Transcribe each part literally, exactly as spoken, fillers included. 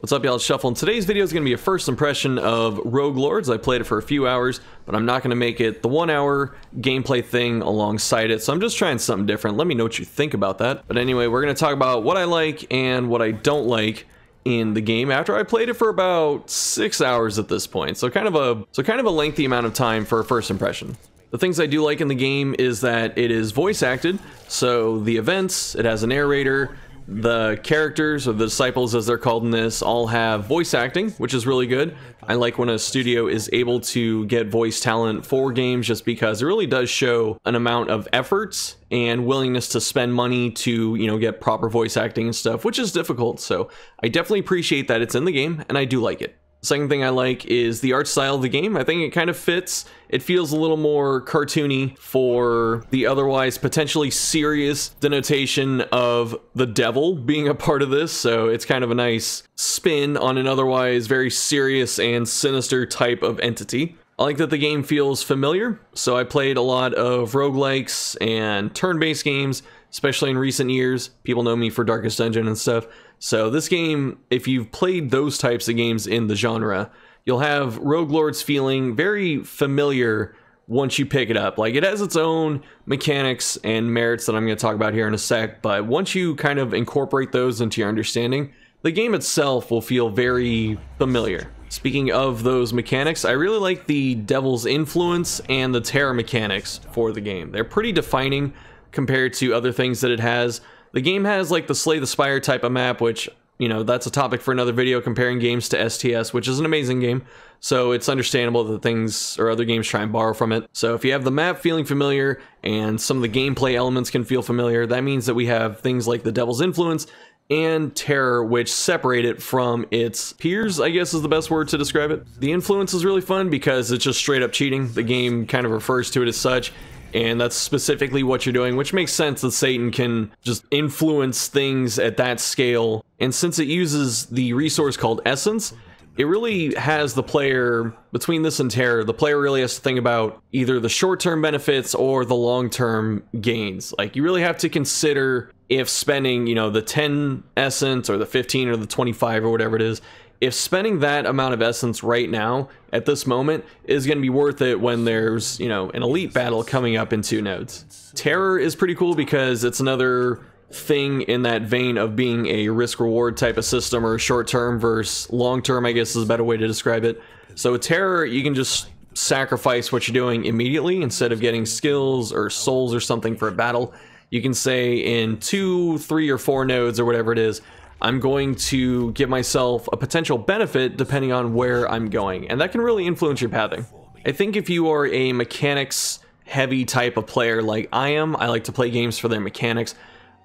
What's up, y'all? It's Shuffle, and today's video is going to be a first impression of Rogue Lords. I played it for a few hours, but I'm not going to make it the one hour gameplay thing alongside it, so I'm just trying something different. Let me know what you think about that. But anyway, we're going to talk about what I like and what I don't like in the game after I played it for about six hours at this point. So kind of a, so kind of a lengthy amount of time for a first impression. The things I do like in the game is that it is voice acted, so the events, it has a narrator. The characters, or the disciples as they're called in this, all have voice acting, which is really good. I like when a studio is able to get voice talent for games just because it really does show an amount of effort and willingness to spend money to, you know, get proper voice acting and stuff, which is difficult. So I definitely appreciate that it's in the game, and I do like it. Second thing I like is the art style of the game. I think it kind of fits. It feels a little more cartoony for the otherwise potentially serious denotation of the devil being a part of this. So it's kind of a nice spin on an otherwise very serious and sinister type of entity. I like that the game feels familiar. So I played a lot of roguelikes and turn-based games, especially in recent years. People know me for Darkest Dungeon and stuff. So this game, if you've played those types of games in the genre, you'll have Rogue Lords feeling very familiar once you pick it up. Like, it has its own mechanics and merits that I'm going to talk about here in a sec, but once you kind of incorporate those into your understanding, the game itself will feel very familiar. Speaking of those mechanics, I really like the Devil's Influence and the Terror mechanics for the game. They're pretty defining compared to other things that it has. The game has like the Slay the Spire type of map, which, you know, that's a topic for another video, comparing games to S T S, which is an amazing game. So it's understandable that things or other games try and borrow from it. So if you have the map feeling familiar and some of the gameplay elements can feel familiar, that means that we have things like the Devil's Influence and Terror, which separate it from its peers, I guess is the best word to describe it. The Influence is really fun because it's just straight up cheating. The game kind of refers to it as such. And that's specifically what you're doing, which makes sense that Satan can just influence things at that scale. And since it uses the resource called Essence, it really has the player, between this and Terror, the player really has to think about either the short-term benefits or the long-term gains. Like, you really have to consider if spending, you know, the ten Essence or the fifteen or the twenty-five or whatever it is, if spending that amount of essence right now at this moment is going to be worth it when there's, you know, an elite battle coming up in two nodes. Terror is pretty cool because it's another thing in that vein of being a risk reward type of system, or short term versus long term, I guess is a better way to describe it. So with Terror, you can just sacrifice what you're doing immediately. Instead of getting skills or souls or something for a battle, you can say in two, three or four nodes or whatever it is, I'm going to give myself a potential benefit depending on where I'm going. And that can really influence your pathing. I think if you are a mechanics heavy type of player like I am, I like to play games for their mechanics.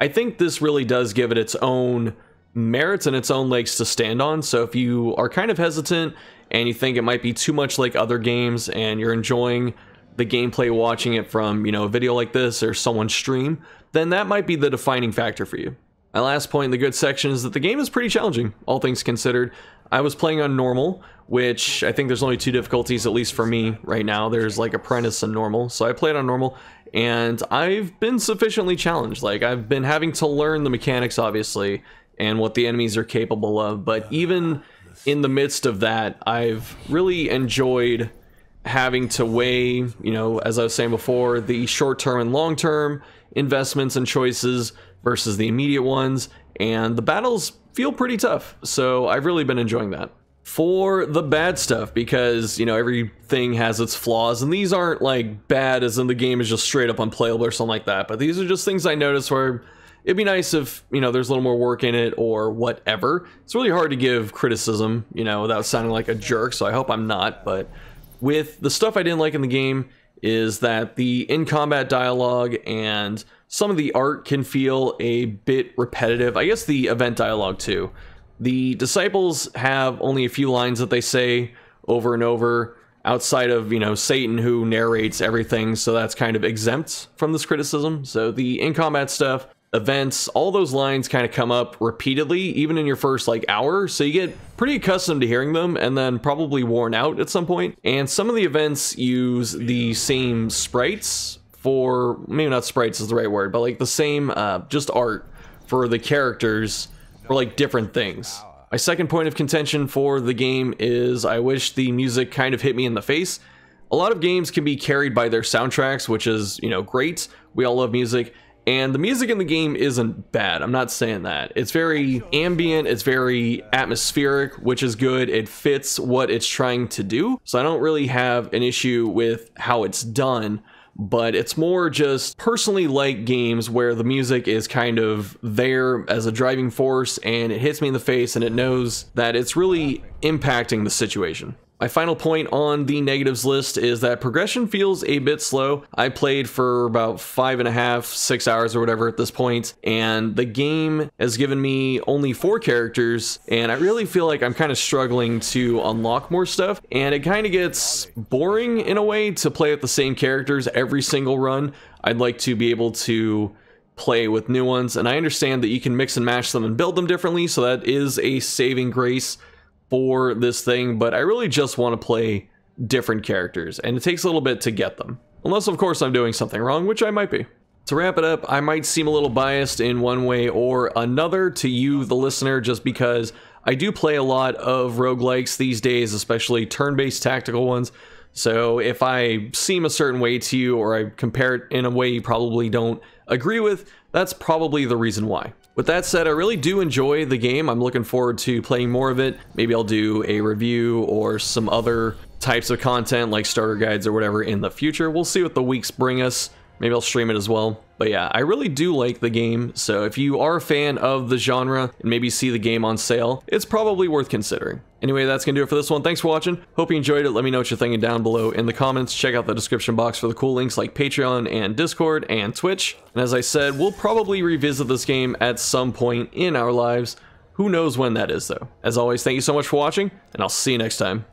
I think this really does give it its own merits and its own legs to stand on. So if you are kind of hesitant and you think it might be too much like other games and you're enjoying the gameplay watching it from, you know, a video like this or someone's stream, then that might be the defining factor for you. My last point in the good section is that the game is pretty challenging, all things considered. I was playing on normal, which I think there's only two difficulties, at least for me right now. There's like apprentice and normal, so I played on normal, and I've been sufficiently challenged. Like, I've been having to learn the mechanics, obviously, and what the enemies are capable of, but even in the midst of that, I've really enjoyed having to weigh, you know, as I was saying before, the short-term and long-term investments and choices versus the immediate ones, and the battles feel pretty tough, so I've really been enjoying that. For the bad stuff, because, you know, everything has its flaws, and these aren't like bad as in the game is just straight up unplayable or something like that, but these are just things I noticed where it'd be nice if, you know, there's a little more work in it or whatever. It's really hard to give criticism, you know, without sounding like a jerk, so I hope I'm not, but with the stuff I didn't like in the game is that the in-combat dialogue and some of the art can feel a bit repetitive. I guess the event dialogue too. The disciples have only a few lines that they say over and over outside of, you know, Satan, who narrates everything. So that's kind of exempt from this criticism. So the in-combat stuff, events, all those lines kind of come up repeatedly, even in your first like hour. So you get pretty accustomed to hearing them and then probably worn out at some point. And some of the events use the same sprites for, maybe not sprites is the right word, but like the same uh, just art for the characters for like different things. My second point of contention for the game is I wish the music kind of hit me in the face. A lot of games can be carried by their soundtracks, which is, you know, great. We all love music. And the music in the game isn't bad. I'm not saying that. It's very ambient. It's very atmospheric, which is good. It fits what it's trying to do. So I don't really have an issue with how it's done. But it's more just personally like games where the music is kind of there as a driving force and it hits me in the face and it knows that it's really impacting the situation. My final point on the negatives list is that progression feels a bit slow. I played for about five and a half, six hours or whatever at this point, and the game has given me only four characters, and I really feel like I'm kind of struggling to unlock more stuff, and it kind of gets boring in a way to play with the same characters every single run. I'd like to be able to play with new ones, and I understand that you can mix and match them and build them differently, so that is a saving grace for this thing, but I really just want to play different characters, and it takes a little bit to get them. Unless, of course, I'm doing something wrong, which I might be. To wrap it up, I might seem a little biased in one way or another to you, the listener, just because I do play a lot of roguelikes these days, especially turn-based tactical ones. So if I seem a certain way to you, or I compare it in a way you probably don't agree with, that's probably the reason why. With that said, I really do enjoy the game. I'm looking forward to playing more of it. Maybe I'll do a review or some other types of content like starter guides or whatever in the future. We'll see what the weeks bring us. Maybe I'll stream it as well. But yeah, I really do like the game. So if you are a fan of the genre and maybe see the game on sale, it's probably worth considering. Anyway, that's going to do it for this one. Thanks for watching. Hope you enjoyed it. Let me know what you're thinking down below in the comments. Check out the description box for the cool links like Patreon and Discord and Twitch. And as I said, we'll probably revisit this game at some point in our lives. Who knows when that is though. As always, thank you so much for watching, and I'll see you next time.